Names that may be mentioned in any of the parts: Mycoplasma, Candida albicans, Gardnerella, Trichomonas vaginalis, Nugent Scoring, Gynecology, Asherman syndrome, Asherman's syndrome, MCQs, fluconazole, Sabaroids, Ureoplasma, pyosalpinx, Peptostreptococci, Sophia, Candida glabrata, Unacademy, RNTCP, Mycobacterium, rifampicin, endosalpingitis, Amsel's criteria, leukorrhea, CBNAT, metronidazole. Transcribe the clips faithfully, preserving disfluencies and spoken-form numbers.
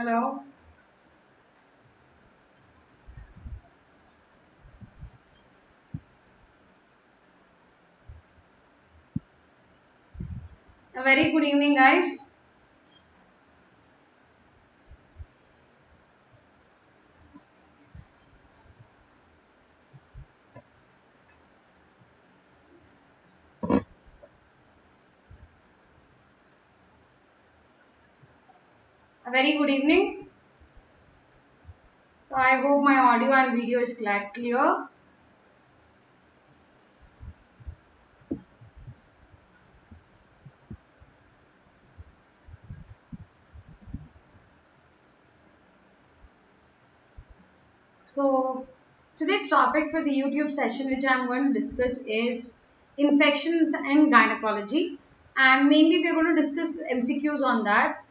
Hello. A very good evening, guys. A very good evening. So I hope my audio and video is clear. So today's topic for the YouTube session which I am going to discuss is infections and gynecology, and mainly we are going to discuss M C Qs on that.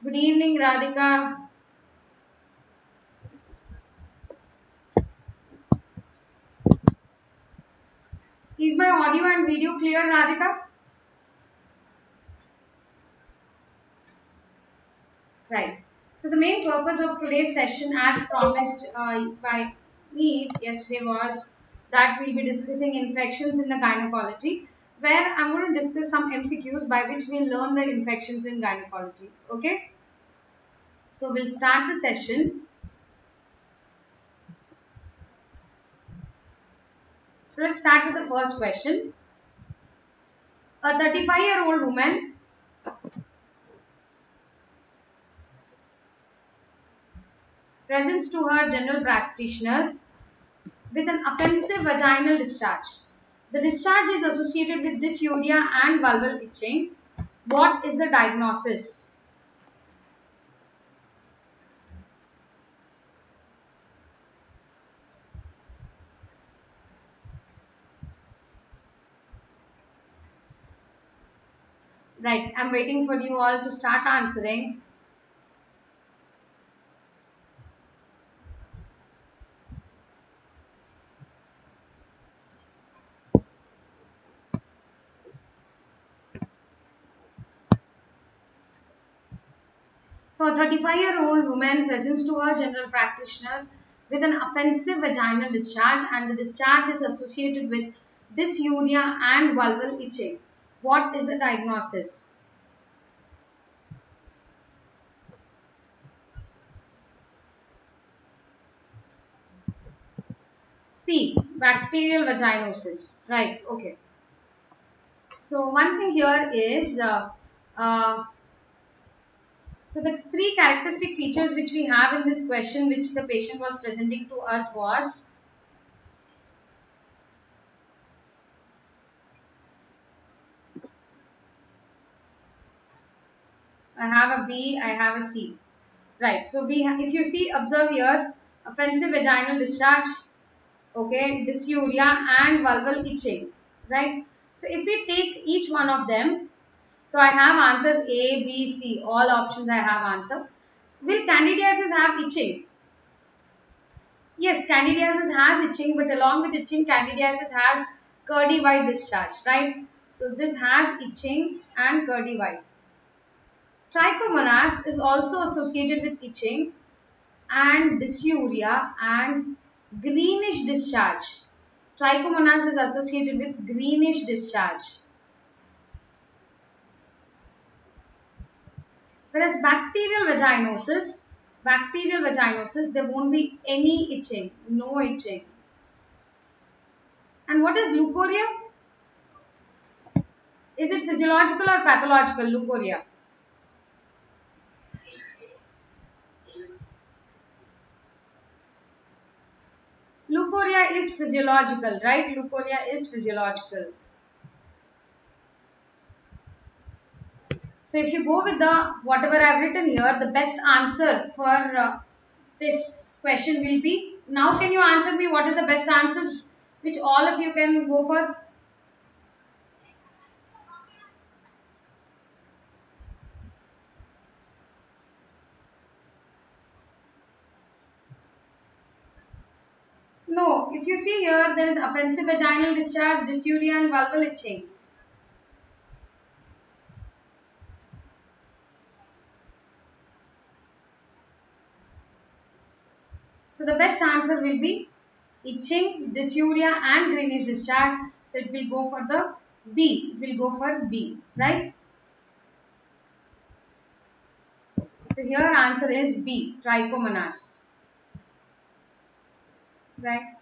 Good evening, Radhika. Is my audio and video clear, Radhika? Right. So the main purpose of today's session, as promised uh, by me yesterday, was that we'll be discussing infections in the gynecology, where I'm going to discuss some M C Qs by which we'll learn the infections in gynecology. Okay? So we'll start the session. So let's start with the first question. A thirty-five year old woman presents to her general practitioner with an offensive vaginal discharge. The discharge is associated with dysuria and vulval itching. What is the diagnosis? Right, I'm waiting for you all to start answering. So a thirty-five year old woman presents to her general practitioner with an offensive vaginal discharge, and the discharge is associated with dysuria and vulval itching. What is the diagnosis? C. Bacterial vaginosis. Right, okay. So one thing here is... Uh, uh, So the three characteristic features which we have in this question which the patient was presenting to us was I have a B, I have a C. Right. So we if you see, observe here, offensive vaginal discharge, okay, dysuria and vulval itching. Right. So if we take each one of them, so I have answers A, B, C. All options I have answer. Will candidiasis have itching? Yes, candidiasis has itching, but along with itching, candidiasis has curdy white discharge, right? So this has itching and curdy white. Trichomonas is also associated with itching and dysuria and greenish discharge. Trichomonas is associated with greenish discharge. Whereas bacterial vaginosis, bacterial vaginosis, there won't be any itching, no itching. And what is leukorrhea? Is it physiological or pathological leukorrhea? Leukorrhea is physiological, right? Leukorrhea is physiological. So if you go with the whatever I've written here, the best answer for uh, this question will be, now can you answer me what is the best answer which all of you can go for? No, if you see here, there is offensive vaginal discharge, dysuria and vulval itching. So the best answer will be itching, dysuria and greenish discharge. So it will go for the B. It will go for B, right? So here answer is B, Trichomonas, right?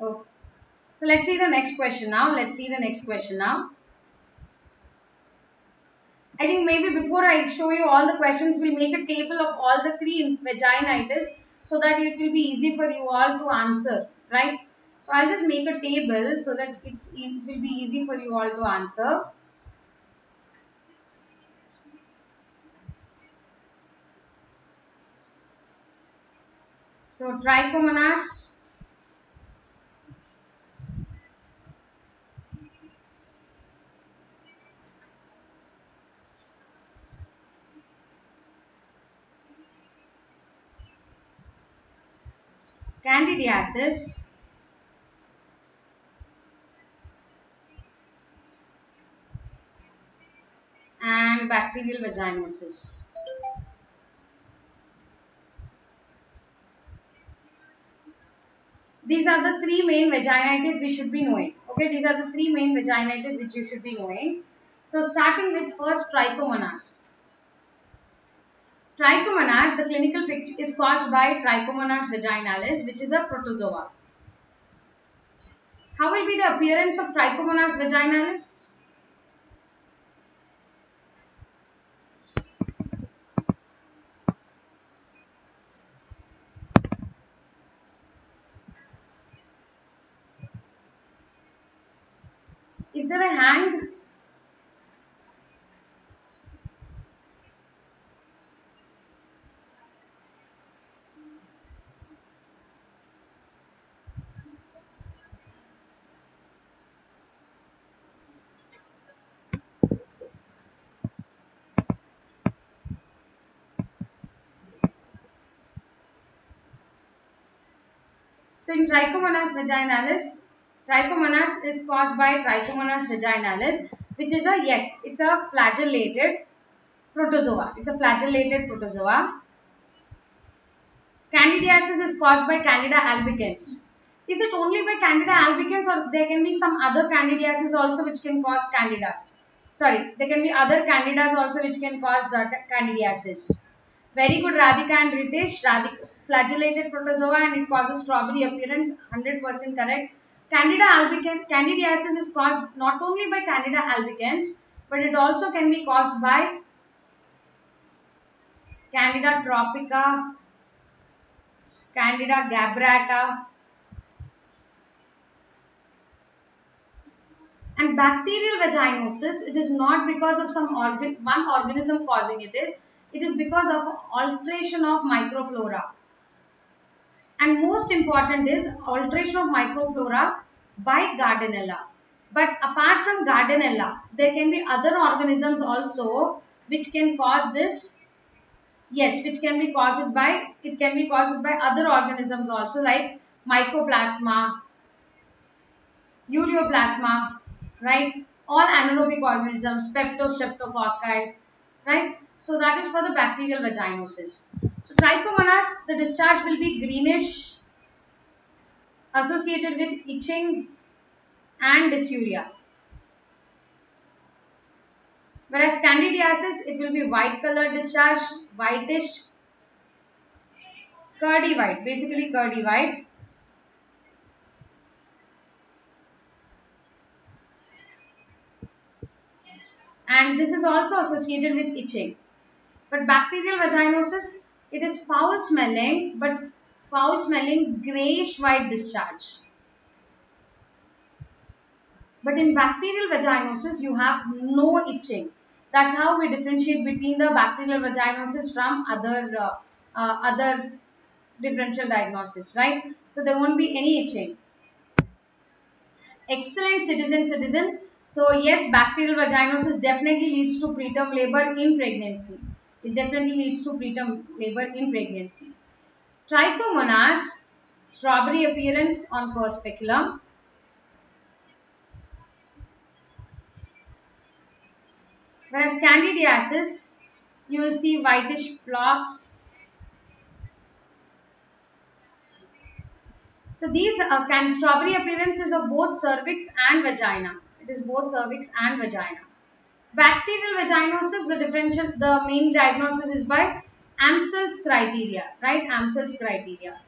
Okay. So let's see the next question now. Let's see the next question now. I think maybe before I show you all the questions, we'll make a table of all the three vaginitis so that it will be easy for you all to answer, right? So I'll just make a table so that it's, it will be easy for you all to answer. So Trichomonas. Candidiasis, and bacterial vaginosis. These are the three main vaginitis we should be knowing. Okay, these are the three main vaginitis which you should be knowing. So starting with first Trichomonas. Trichomonas, the clinical picture is caused by Trichomonas vaginalis, which is a protozoa. How will be the appearance of Trichomonas vaginalis? Is there a hand? So in Trichomonas vaginalis, Trichomonas is caused by Trichomonas vaginalis, which is a, yes, it's a flagellated protozoa. It's a flagellated protozoa. Candidiasis is caused by Candida albicans. Is it only by Candida albicans, or there can be some other candidiasis also which can cause candidas? Sorry, there can be other candidas also which can cause uh, candidiasis. Very good, Radhika and Ritesh. Radhika. Flagellated protozoa and it causes strawberry appearance, one hundred percent correct. Candida albicans, candidiasis is caused not only by Candida albicans, but it also can be caused by Candida tropica, Candida glabrata, and bacterial vaginosis. It is not because of some organ, one organism causing it is. It is because of alteration of microflora. And most important is alteration of microflora by Gardnerella. But apart from Gardnerella, there can be other organisms also which can cause this. Yes, which can be caused by, it can be caused by other organisms also, like Mycoplasma, Ureoplasma, right? All anaerobic organisms, Peptostreptococci, right? So that is for the bacterial vaginosis. So Trichomonas, the discharge will be greenish, associated with itching and dysuria. Whereas candidiasis, it will be white colored discharge, whitish, curdy white, basically curdy white. And this is also associated with itching. But bacterial vaginosis, it is foul smelling, but foul smelling grayish white discharge. But in bacterial vaginosis, you have no itching. That's how we differentiate between the bacterial vaginosis from other, uh, uh, other differential diagnosis, right? So there won't be any itching. Excellent, citizen, citizen. So yes, bacterial vaginosis definitely leads to preterm labor in pregnancy. It definitely leads to preterm labor in pregnancy. Trichomonas, strawberry appearance on per speculum. Whereas candidiasis, you will see whitish blobs. So these uh, can strawberry appearance is of both cervix and vagina. It is both cervix and vagina. Bacterial vaginosis, the differential, the main diagnosis is by Amsel's criteria, right? Amsel's criteria.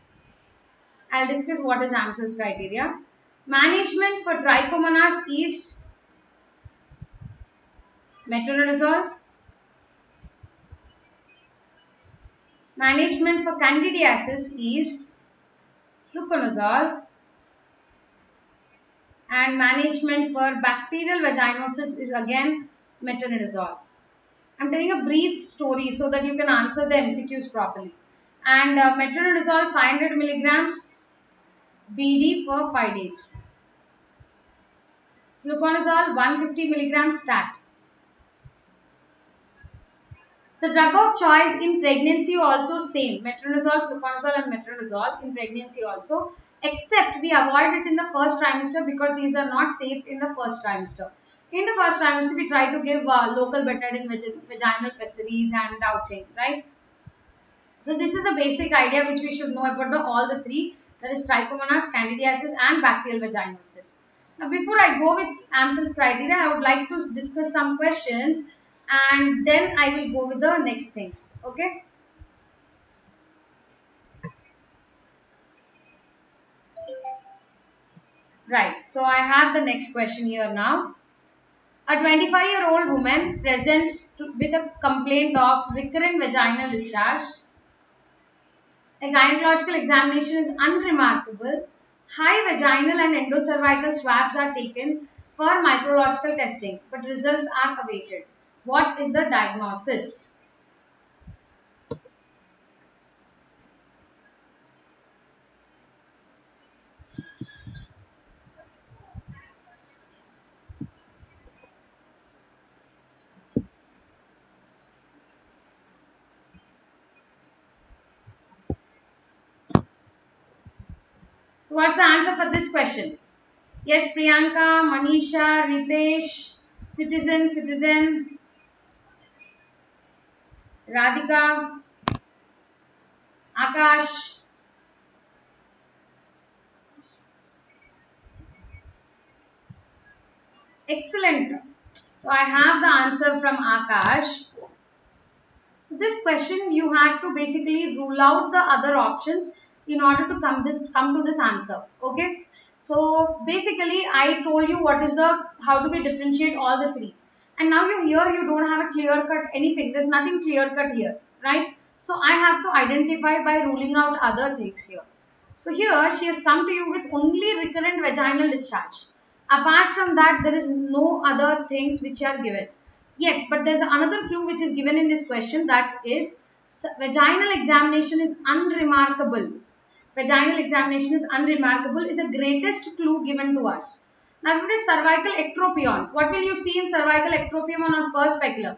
I'll discuss what is Amsel's criteria. Management for Trichomonas is metronidazole. Management for candidiasis is fluconazole. And management for bacterial vaginosis is again metronidazole. I'm telling a brief story so that you can answer the M C Qs properly. And uh, metronidazole five hundred milligrams B D for five days. Fluconazole one hundred fifty milligrams stat. The drug of choice in pregnancy also same. Metronidazole, fluconazole and metronidazole in pregnancy also. Except we avoid it in the first trimester because these are not safe in the first trimester. In the first trimester, we try to give uh, local betadine, vaginal pessaries and douching, right? So this is a basic idea which we should know about the, all the three. That is Trichomonas, candidiasis and bacterial vaginosis. Now before I go with Amsel's criteria, I would like to discuss some questions and then I will go with the next things, okay? Right, so I have the next question here now. A twenty-five-year-old woman presents to, with a complaint of recurrent vaginal discharge. A gynecological examination is unremarkable. High vaginal and endocervical swabs are taken for micrological testing, but results are awaited. What is the diagnosis? So what's the answer for this question? Yes, Priyanka, Manisha, Ritesh, Citizen, Citizen, Radhika, Akash. Excellent. So I have the answer from Akash. So this question you had to basically rule out the other options in order to come this come to this answer. Okay. So basically I told you what is the how do we differentiate all the three. And now you're here, you don't have a clear cut anything. There's nothing clear cut here, right? So I have to identify by ruling out other things here. So here she has come to you with only recurrent vaginal discharge. Apart from that, there is no other things which are given. Yes, but there's another clue which is given in this question, that is vaginal examination is unremarkable. Vaginal examination is unremarkable is the greatest clue given to us. Now, if it is cervical ectropion, what will you see in cervical ectropion or perspeculum?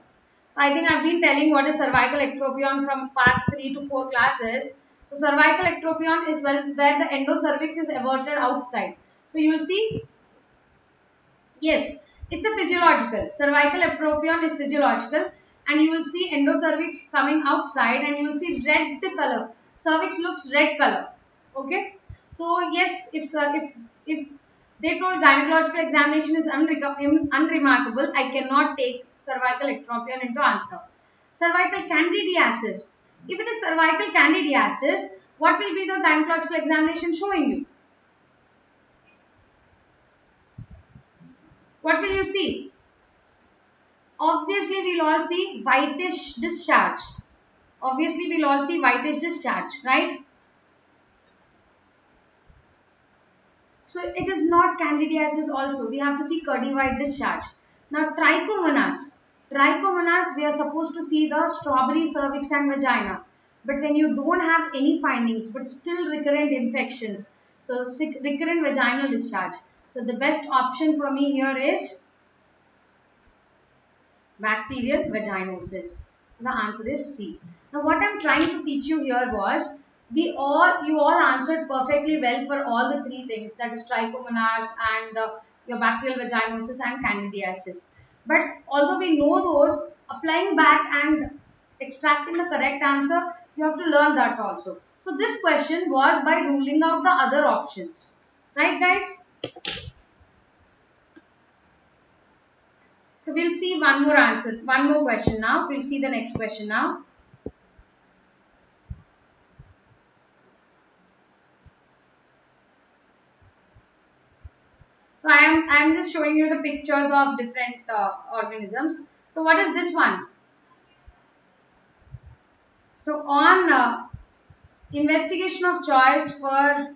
So, I think I've been telling what is cervical ectropion from past three to four classes. So, cervical ectropion is where the endocervix is everted outside. So, you will see, yes, it's a physiological. Cervical ectropion is physiological and you will see endocervix coming outside and you will see red color. Cervix looks red color, okay? So, yes, if, if, if they told gynecological examination is unremarkable, I cannot take cervical ectropion into answer. Cervical candidiasis. If it is cervical candidiasis, what will be the gynecological examination showing you? What will you see? Obviously, we'll all see whitish discharge. Obviously, we'll all see whitish discharge, right? So, it is not candidiasis also. We have to see curdywhite discharge. Now, trichomonas. Trichomonas, we are supposed to see the strawberry, cervix and vagina. But when you don't have any findings, but still recurrent infections. So, recurrent vaginal discharge. So, the best option for me here is bacterial vaginosis. So, the answer is C. Now, what I am trying to teach you here was, We all, you all answered perfectly well for all the three things, that is trichomonas and uh, your bacterial vaginosis and candidiasis. But although we know those, applying back and extracting the correct answer, you have to learn that also. So this question was by ruling out the other options. Right, guys? So we'll see one more answer, one more question now. We'll see the next question now. So I am, I am just showing you the pictures of different uh, organisms. So what is this one? So on uh, investigation of choice for,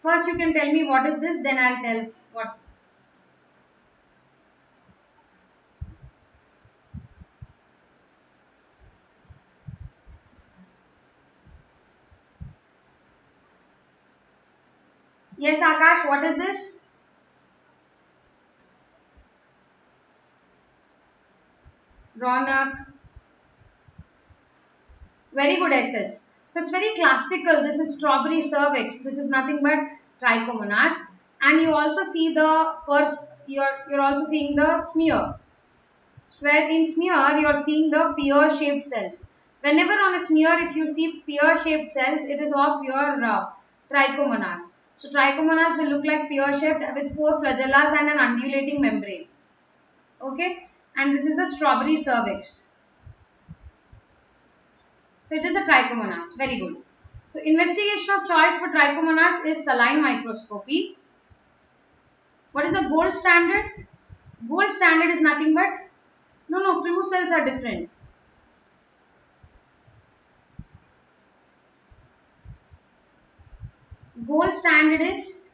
first you can tell me what is this, then I'll tell what. Yes, Akash, what is this? Ronak. Very good, S S. So it's very classical. This is strawberry cervix. This is nothing but Trichomonas. And you also see the first, you're, you're also seeing the smear. Where in smear, you're seeing the pear-shaped cells. Whenever on a smear, if you see pear-shaped cells, it is of your uh, Trichomonas. So Trichomonas will look like pear-shaped with four flagellas and an undulating membrane. Okay. And this is the strawberry cervix. So it is a Trichomonas. Very good. So investigation of choice for Trichomonas is saline microscopy. What is the gold standard? Gold standard is nothing but, no, no, clue cells are different. Gold standard is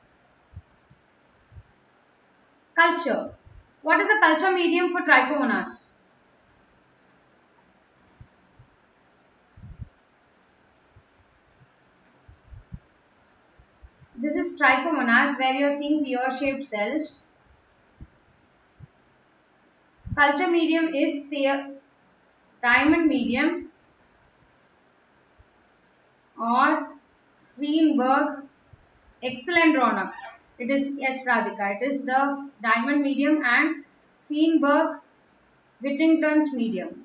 culture. What is the culture medium for Trichomonas? This is Trichomonas where you are seeing pear-shaped cells. Culture medium is the diamond medium or Greenberg. Excellent, Ronak. It is, yes, Radhika, it is the diamond medium and Feinberg Whittington's medium.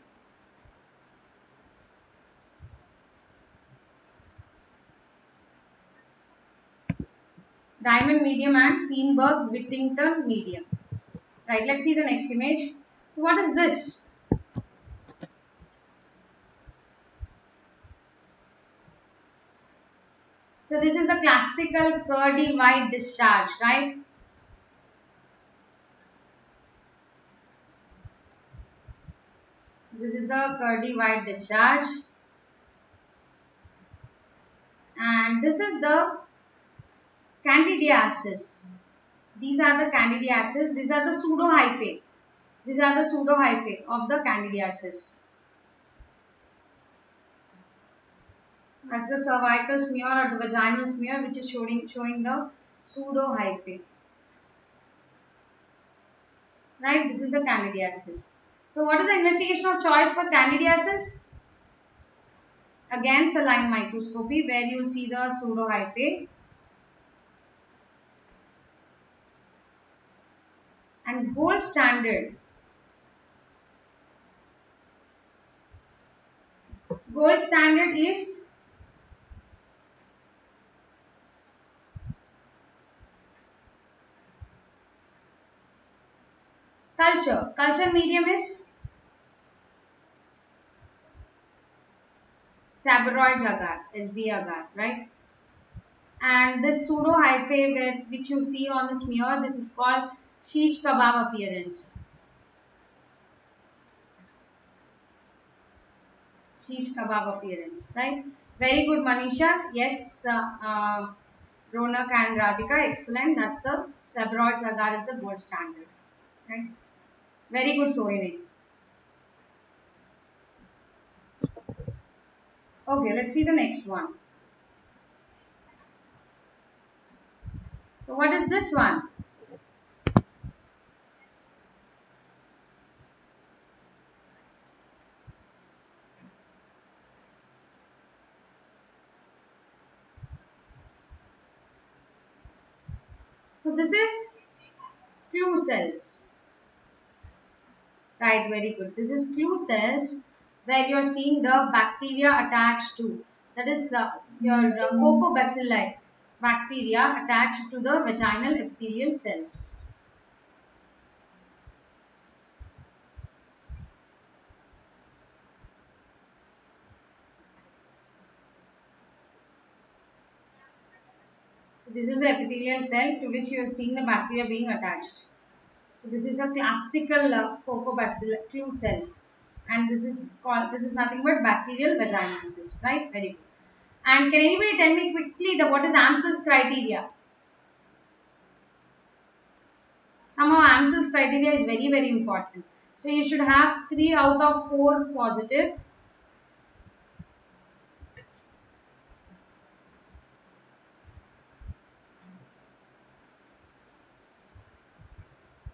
Diamond medium and Feinberg's Whittington medium. Right, let's see the next image. So what is this? So this is the classical curdy white discharge, right? This is the curdy white discharge. And this is the candidiasis. These are the candidiasis. These are the pseudohyphae. These are the pseudohyphae of the candidiasis. That's the cervical smear or the vaginal smear which is showing, showing the pseudohyphae. Right, this is the candidiasis. So what is the investigation of choice for candidiasis? Again saline microscopy where you will see the pseudohyphae. And gold standard. Gold standard is culture. Culture medium is Sabaroids agar, S B agar, right? And this pseudohyphae where, which you see on the smear, this is called shish kebab appearance. Shish kebab appearance, right? Very good, Manisha. Yes, uh, uh, Ronak and Radhika, excellent. That's the Sabaroids agar is the gold standard, right? Very good, Sohini. Okay, let's see the next one. So what is this one? So this is clue cells. Right, very good. This is clue cells where you're seeing the bacteria attached to. That is uh, your uh, cocobacilli bacteria attached to the vaginal epithelial cells. This is the epithelial cell to which you are seeing the bacteria being attached. So this is a classical uh, cocobacilli clue cells, and this is called, this is nothing but bacterial vaginosis, right? Very good. And can anybody tell me quickly the what is Amsel's criteria? Somehow Amsel's criteria is very very important. So you should have three out of four positive.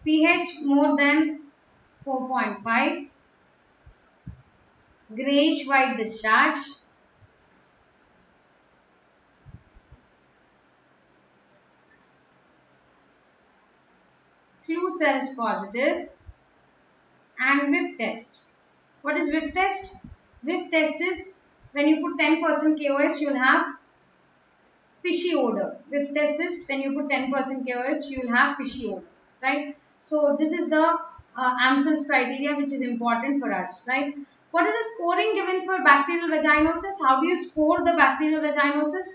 pH more than four point five, grayish white discharge, clue cells positive, and whiff test. What is whiff test? Whiff test is when you put ten percent K O H, you will have fishy odor. Whiff test is when you put ten percent K O H, you will have fishy odor, right? So this is the uh, Amsel's criteria, which is important for us, right? What is the scoring given for bacterial vaginosis? How do you score the bacterial vaginosis?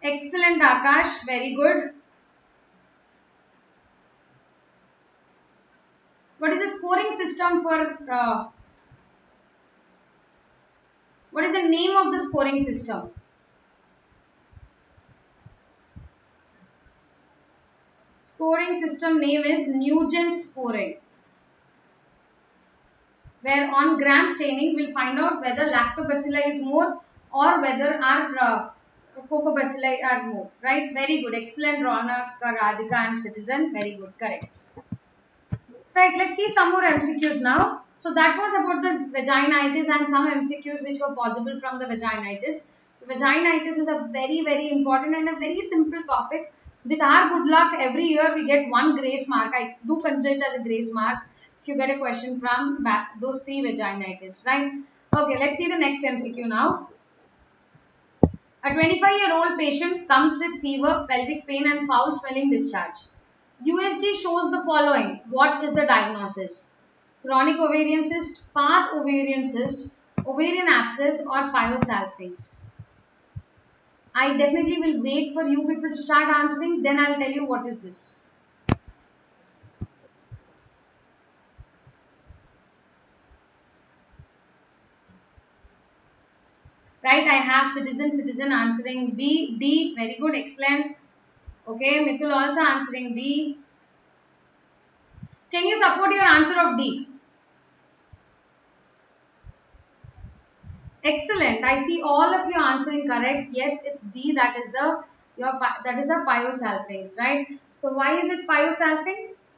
Excellent, Akash. Very good. What is the scoring system for... Uh, what is the name of the scoring system? Scoring system name is Nugent Scoring, where on gram staining we'll find out whether lactobacilli is more or whether our uh, cocobacilli are more, right? Very good. Excellent, Ronak, Radhika and Citizen. Very good. Correct. Right, let's see some more M C Qs now. So that was about the vaginitis and some M C Qs which were possible from the vaginitis. So vaginitis is a very very important and a very simple topic. With our good luck, every year we get one grace mark. I do consider it as a grace mark if you get a question from back, those three vaginitis, right? Okay, let's see the next M C Q now. A twenty-five-year-old patient comes with fever, pelvic pain and foul smelling discharge. U S G shows the following. What is the diagnosis? Chronic ovarian cyst, part ovarian cyst, ovarian abscess or pyosalpinx. I definitely will wait for you people to start answering, then I'll tell you what is this. Right, I have Citizen, Citizen answering B, D, very good, excellent. Okay, Mithul also answering B. Can you support your answer of D? Excellent. I see all of you answering correct. Yes, it's D. That is the your that is the pyosalpinx, right? So why is it pyosalpinx?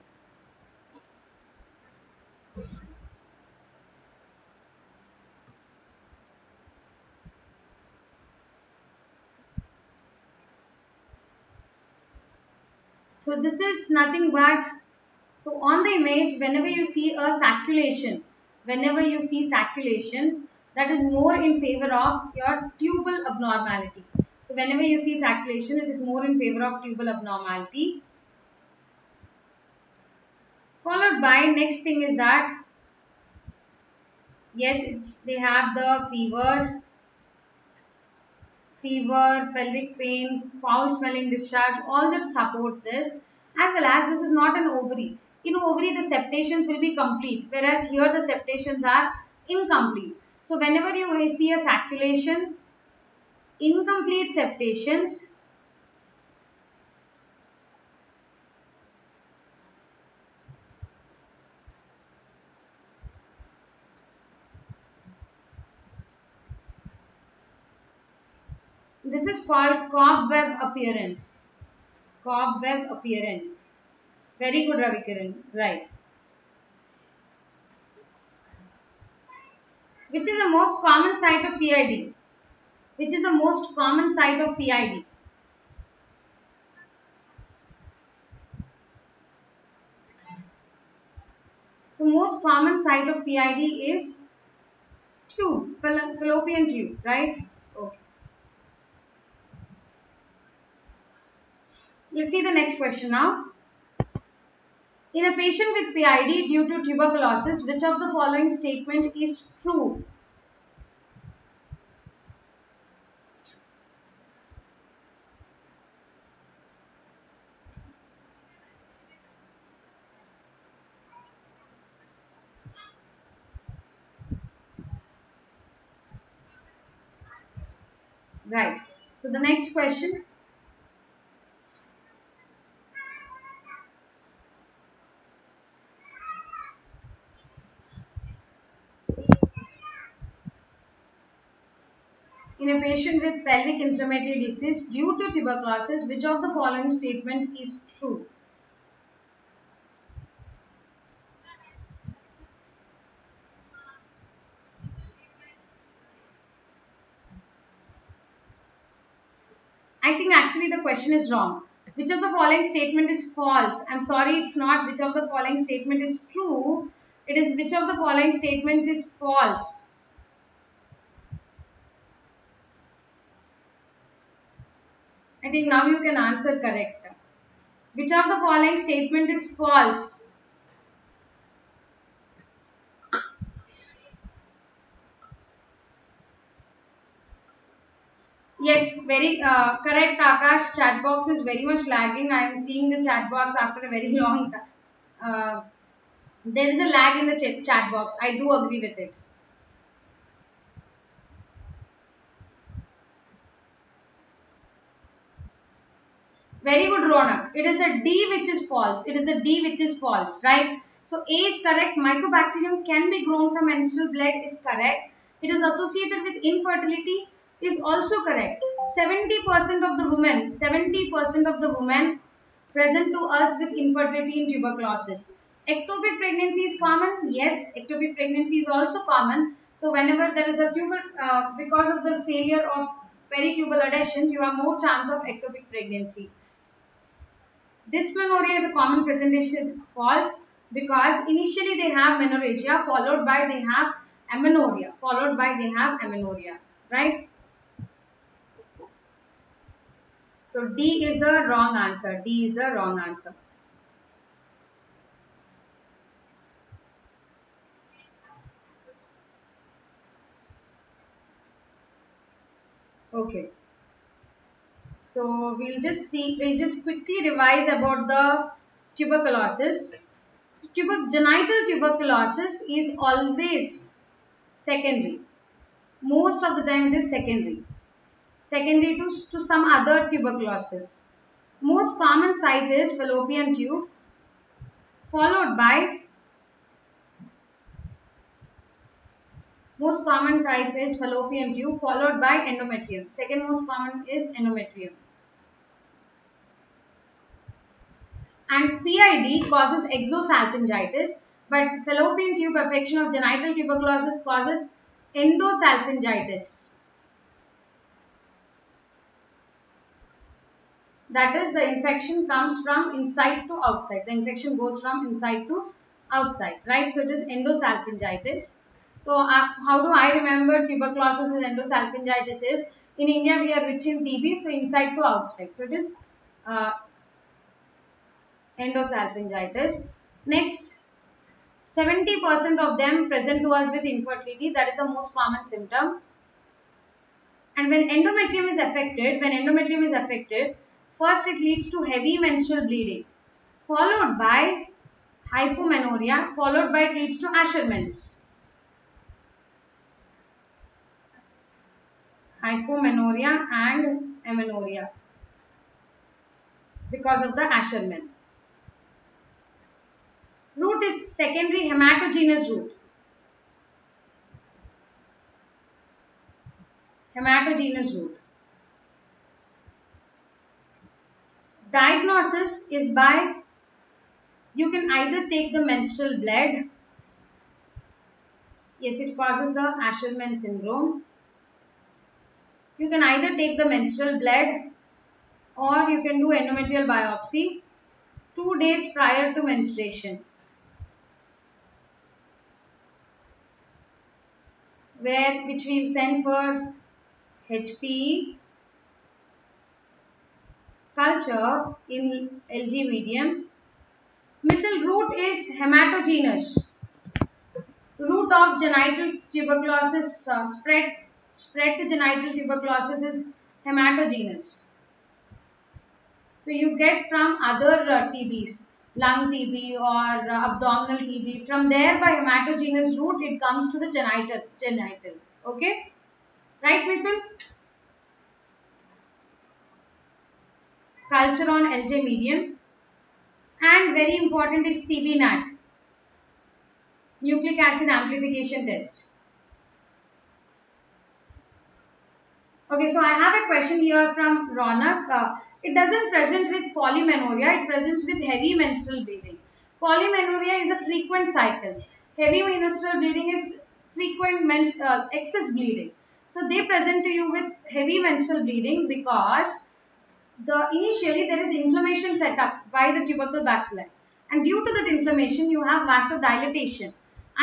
So this is nothing but, so on the image, whenever you see a sacculation, whenever you see sacculations, that is more in favor of your tubal abnormality. So whenever you see sacculation, it is more in favor of tubal abnormality. Followed by, next thing is that, yes, it's, they have the fever, fever, pelvic pain, foul smelling discharge, all that support this, as well as this is not an ovary. In ovary, the septations will be complete, whereas here the septations are incomplete. So whenever you see a sacculation, incomplete septations, this is called cobweb appearance. Cobweb appearance. Very good, Ravikaran. Right. Which is the most common site of P I D? Which is the most common site of P I D? So most common site of P I D is tube, fallopian tube, right? Okay. Let's see the next question now. In a patient with P I D due to tuberculosis, which of the following statement is true? Right. So the next question. In a patient with pelvic inflammatory disease due to tuberculosis, which of the following statement is true? I think actually the question is wrong. Which of the following statement is false? I'm sorry, it's not which of the following statement is true. It is which of the following statement is false. I think now you can answer correct. Which of the following statement is false? Yes, very uh, correct, Akash. Chat box is very much lagging. I am seeing the chat box after a very long time. Uh, there is a lag in the ch chat box. I do agree with it. Very good, Ronak. It is the D which is false. It is the D which is false, right? So A is correct. Mycobacterium can be grown from menstrual blood is correct. It is associated with infertility is also correct. seventy percent of the women, seventy percent of the women present to us with infertility in tuberculosis. Ectopic pregnancy is common. Yes, ectopic pregnancy is also common. So whenever there is a tuber, uh, because of the failure of peritubal adhesions, you have more chance of ectopic pregnancy. Dysmenorrhea is a common presentation is false because initially they have menorrhagia, followed by they have amenorrhea, followed by they have amenorrhea, right? So D is the wrong answer. D is the wrong answer. Okay. So we'll just see, we'll just quickly revise about the tuberculosis. So tuber, genital tuberculosis is always secondary. Most of the time it is secondary. Secondary to, to some other tuberculosis. Most common site is fallopian tube, followed by, most common type is fallopian tube, followed by endometrium. Second most common is endometrium. And P I D causes exosalpingitis, but fallopian tube affection of genital tuberculosis causes endosalpingitis. That is, the infection comes from inside to outside. The infection goes from inside to outside, right? So it is endosalpingitis. So uh, how do I remember tuberculosis and endosalpingitis is? In India, we are rich in T B, so inside to outside. So it is uh, endosalpingitis. Next, seventy percent of them present to us with infertility. That is the most common symptom. And when endometrium is affected, when endometrium is affected, first, it leads to heavy menstrual bleeding, followed by hypomenorrhea, followed by it leads to Asherman's. Hypomenorrhea and amenorrhea because of the Asherman. Root is secondary hematogenous root. Hematogenous root. Diagnosis is by, you can either take the menstrual blood, yes, it causes the Asherman syndrome. You can either take the menstrual blood or you can do endometrial biopsy two days prior to menstruation. where which we send for H P E culture in algae medium. Methyl root is hematogenous. Root of genital tuberculosis uh, spread spread to genital tuberculosis is hematogenous. So you get from other uh, T Bs, lung T B or uh, abdominal T B. From there, by hematogenous route, it comes to the genital. Genital, okay, right, Mithun? Culture on algae medium, and very important is C B N A T, nucleic acid amplification test. Okay, so I have a question here from Ronak. Uh, It doesn't present with polymenorrhea, it presents with heavy menstrual bleeding. Polymenorrhea is a frequent cycles. Heavy menstrual bleeding is frequent menstrual uh, excess bleeding. So they present to you with heavy menstrual bleeding because the initially there is inflammation set up by the tubercle bacilli. And due to that inflammation, you have vasodilatation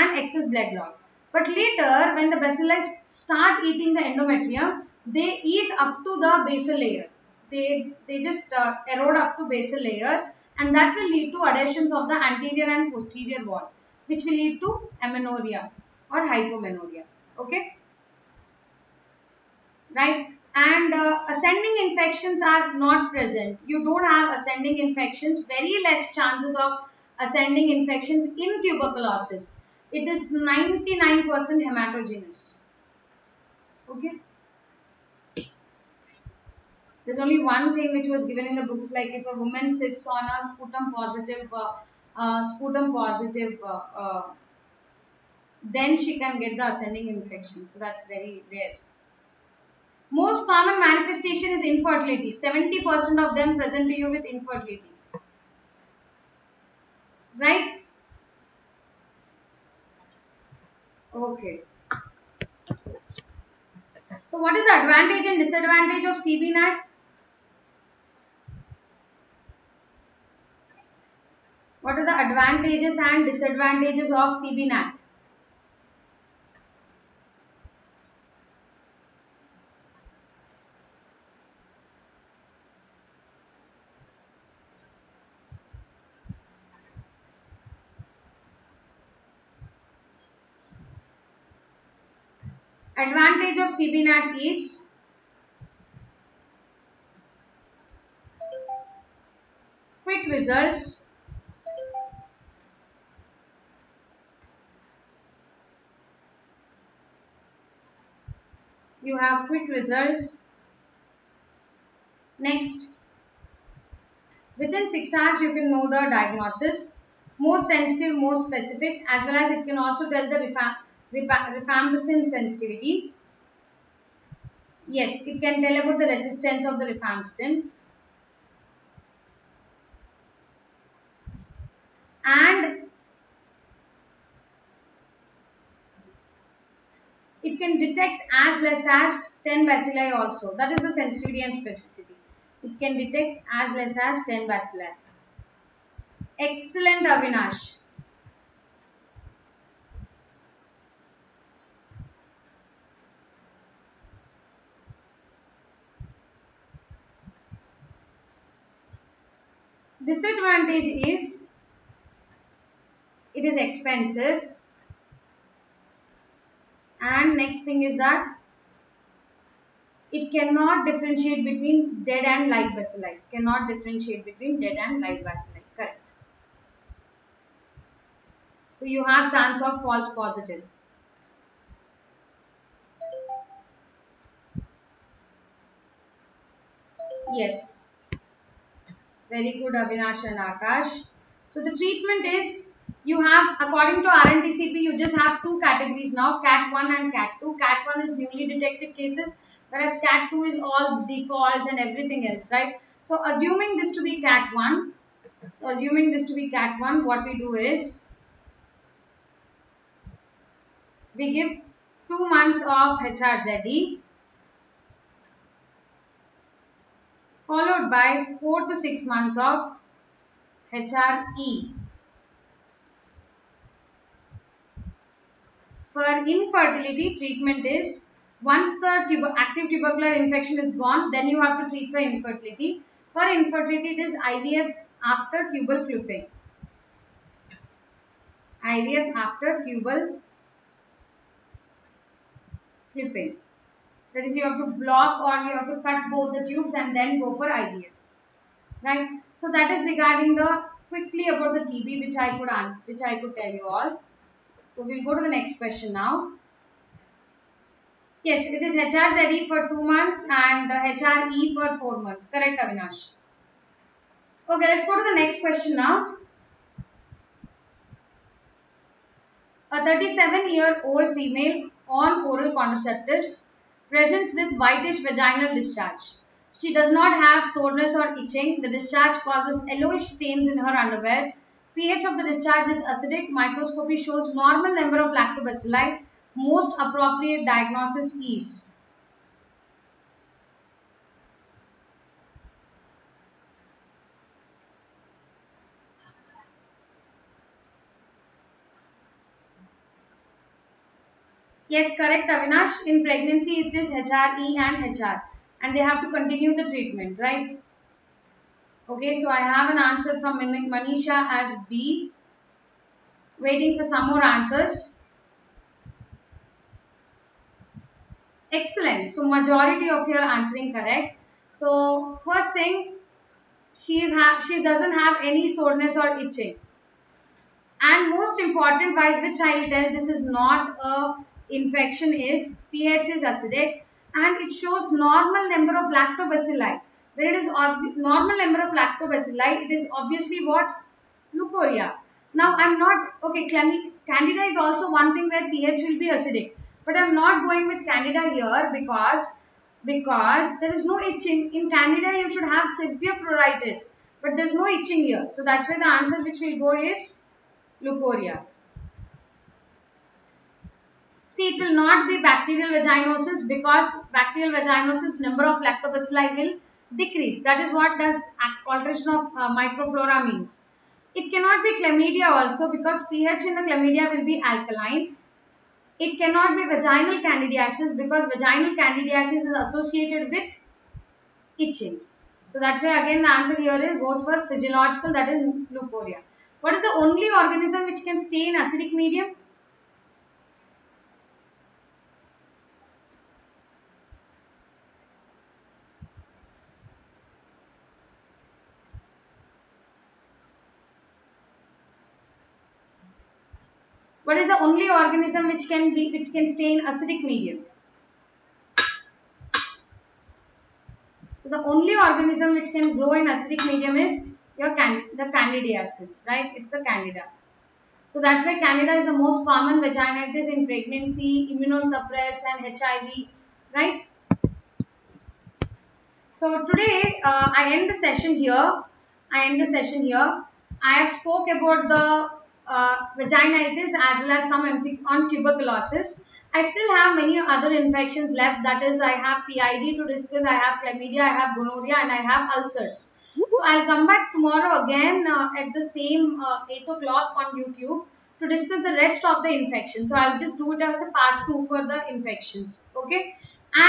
and excess blood loss. But later, when the bacilli start eating the endometrium, they eat up to the basal layer. They, they just uh, erode up to basal layer, and that will lead to adhesions of the anterior and posterior wall, which will lead to amenorrhea or hypomenorrhea. Okay, right. And uh, ascending infections are not present. You don't have ascending infections, very less chances of ascending infections in tuberculosis. It is ninety-nine percent hematogenous. Okay. There's only one thing which was given in the books, like if a woman sits on a sputum positive, uh, uh, sputum positive, uh, uh, then she can get the ascending infection. So that's very rare. Most common manifestation is infertility. seventy percent of them present to you with infertility. Right? Okay. So what is the advantage and disadvantage of C B N A T? What are the advantages and disadvantages of C B N A T? Advantage of C B N A T is quick results. You have quick results. Next, within six hours you can know the diagnosis, more sensitive, more specific, as well as it can also tell the rifampicin sensitivity. Yes, it can tell about the resistance of the rifampicin. And it can detect as less as ten bacilli also. That is the sensitivity and specificity. It can detect as less as ten bacilli. Excellent, Avinash. Disadvantage is it is expensive, and next thing is that it cannot differentiate between dead and live bacilli. It cannot differentiate between dead and live bacilli. Correct. So you have chance of false positive. Yes. Very good, Avinash and Akash. So the treatment is, you have, according to R N T C P, you just have two categories now, cat one and cat two. cat one is newly detected cases, whereas cat two is all the defaults and everything else, right? So assuming this to be cat one, so assuming this to be cat one, what we do is, we give two months of H R Z D, followed by four to six months of H R E. for infertility, treatment is once the tuber active tubercular infection is gone, then you have to treat for infertility. For infertility, it is I V F after tubal clipping. I V F after tubal clipping. That is, you have to block or you have to cut both the tubes and then go for I V F. Right? So that is regarding the quickly about the T B, which I could which I could tell you all. So we'll go to the next question now. Yes, it is H R Z E for two months and H R E for four months. Correct, Avinash. Okay, let's go to the next question now. A thirty-seven-year-old female on oral contraceptives presents with whitish vaginal discharge. She does not have soreness or itching. The discharge causes yellowish stains in her underwear. pH of the discharge is acidic. Microscopy shows normal number of lactobacilli. Most appropriate diagnosis is. Yes, correct, Avinash. In pregnancy, it is H R E and H R. And they have to continue the treatment, right? Okay, so I have an answer from Manisha as B. Waiting for some more answers. Excellent. So majority of you are answering correct. So first thing, she is ha she doesn't have any soreness or itching. And most important, by which I will tell this is not a infection, is pH is acidic. And it shows normal number of lactobacilli. When it is normal number of lactobacilli, it is obviously what? Leukorrhea. Now I am not, okay, Candida is also one thing where pH will be acidic. But I am not going with Candida here because, because there is no itching. In Candida you should have severe pruritus. But there is no itching here. So that's why the answer which will go is leukorrhea. See, it will not be bacterial vaginosis because bacterial vaginosis number of lactobacilli will decrease. That is what does alteration of uh, microflora means. It cannot be chlamydia also because pH in the chlamydia will be alkaline. It cannot be vaginal candidiasis because vaginal candidiasis is associated with itching. So that's why again the answer here goes for physiological, that is leukorrhea. What is the only organism which can stay in acidic medium? What is the only organism which can be which can stay in acidic medium? So the only organism which can grow in acidic medium is your can, the candidiasis, right? It's the Candida. So that's why Candida is the most common vaginitis in pregnancy, immunosuppressed, and H I V, right? So today uh, I end the session here. I end the session here. I have spoke about the Uh, vaginitis as well as some M C on tuberculosis. I still have many other infections left, that is I have P I D to discuss, I have chlamydia, I have gonorrhea and I have ulcers. So I'll come back tomorrow again uh, at the same uh, eight o'clock on YouTube to discuss the rest of the infections. So I'll just do it as a part two for the infections. Okay.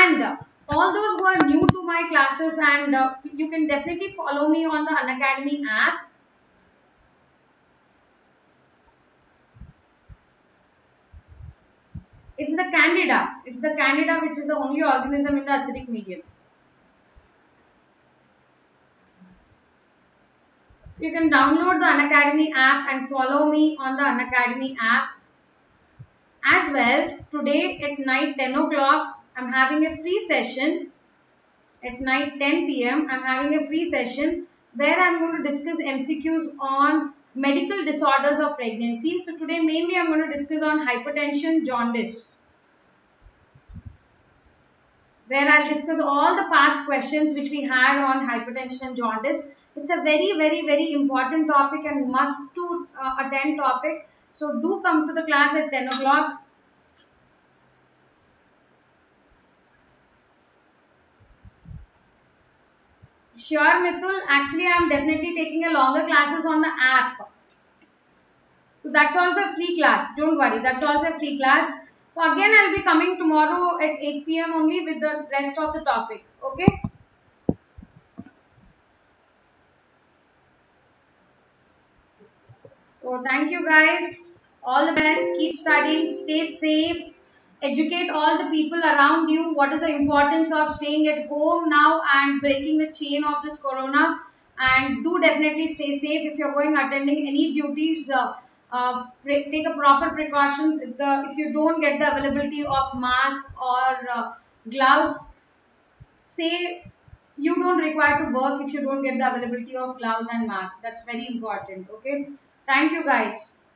And uh, all those who are new to my classes, and uh, you can definitely follow me on the Unacademy app. It's the Candida. It's the Candida which is the only organism in the acidic medium. So you can download the Unacademy app and follow me on the Unacademy app. As well, today at night ten o'clock, I'm having a free session. At night ten P M, I'm having a free session where I'm going to discuss M C Qs on medical disorders of pregnancy. So today mainly I'm going to discuss on hypertension, jaundice, where I'll discuss all the past questions which we had on hypertension and jaundice. It's a very very very important topic and must to uh, attend topic. So do come to the class at ten o'clock. Sure, Mithul. Actually, I am definitely taking a longer classes on the app. So that's also a free class. Don't worry. That's also a free class. So again, I'll be coming tomorrow at eight p m only with the rest of the topic. Okay. So thank you guys. All the best. Keep studying. Stay safe. Educate all the people around you. What is the importance of staying at home now and breaking the chain of this corona? And do definitely stay safe. If you're going attending any duties, uh, uh, take a proper precautions. If, the, if you don't get the availability of mask or uh, gloves, say you don't require to work if you don't get the availability of gloves and masks. That's very important. Okay. Thank you guys.